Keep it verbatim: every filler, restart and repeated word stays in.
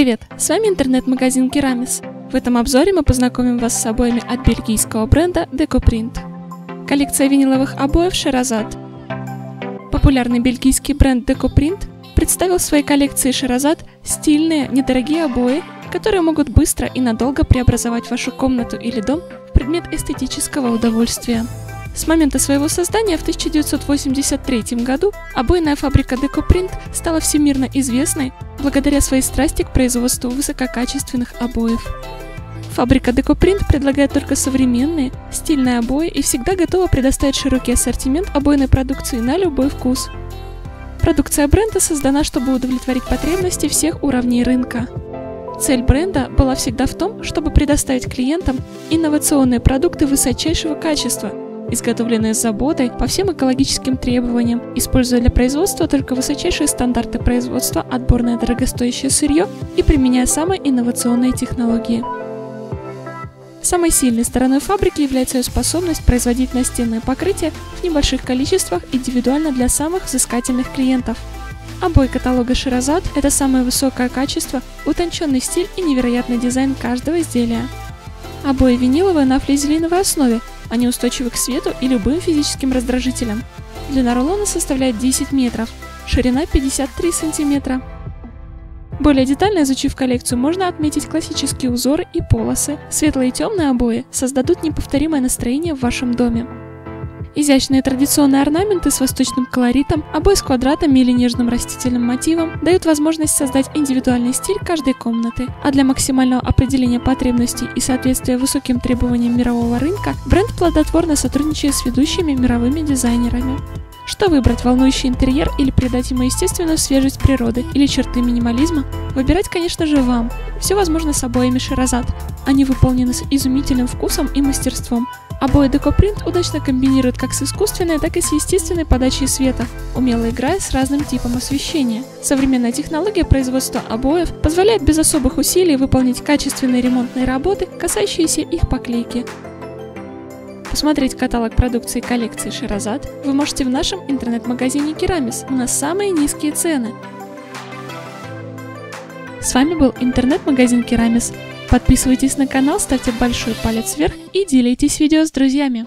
Привет, с вами интернет-магазин Керамис. В этом обзоре мы познакомим вас с обоями от бельгийского бренда Decoprint. Коллекция виниловых обоев Sherazade. Популярный бельгийский бренд Decoprint представил в своей коллекции Sherazade стильные, недорогие обои, которые могут быстро и надолго преобразовать вашу комнату или дом в предмет эстетического удовольствия. С момента своего создания в тысяча девятьсот восемьдесят третьем году обойная фабрика Decoprint стала всемирно известной благодаря своей страсти к производству высококачественных обоев. Фабрика Decoprint предлагает только современные, стильные обои и всегда готова предоставить широкий ассортимент обойной продукции на любой вкус. Продукция бренда создана, чтобы удовлетворить потребности всех уровней рынка. Цель бренда была всегда в том, чтобы предоставить клиентам инновационные продукты высочайшего качества, изготовленные с заботой по всем экологическим требованиям, используя для производства только высочайшие стандарты производства, отборное дорогостоящее сырье и применяя самые инновационные технологии. Самой сильной стороной фабрики является ее способность производить настенное покрытие в небольших количествах индивидуально для самых взыскательных клиентов. Обои каталога Sherazade – это самое высокое качество, утонченный стиль и невероятный дизайн каждого изделия. Обои виниловые на флизелиновой основе, они устойчивы к свету и любым физическим раздражителям. Длина рулона составляет десять метров, ширина пятьдесят три сантиметра. Более детально изучив коллекцию, можно отметить классические узоры и полосы. Светлые и темные обои создадут неповторимое настроение в вашем доме. Изящные традиционные орнаменты с восточным колоритом, обои с квадратами или нежным растительным мотивом дают возможность создать индивидуальный стиль каждой комнаты, а для максимального определения потребностей и соответствия высоким требованиям мирового рынка бренд плодотворно сотрудничает с ведущими мировыми дизайнерами. Что выбрать, волнующий интерьер или придать ему естественную свежесть природы или черты минимализма? Выбирать, конечно же, вам. Все возможно с обоями Sherazade. Они выполнены с изумительным вкусом и мастерством. Обои Decoprint удачно комбинируют как с искусственной, так и с естественной подачей света, умело играя с разным типом освещения. Современная технология производства обоев позволяет без особых усилий выполнить качественные ремонтные работы, касающиеся их поклейки. Посмотреть каталог продукции коллекции Sherazade вы можете в нашем интернет-магазине Керамис. У нас самые низкие цены. С вами был интернет-магазин Керамис. Подписывайтесь на канал, ставьте большой палец вверх и делитесь видео с друзьями.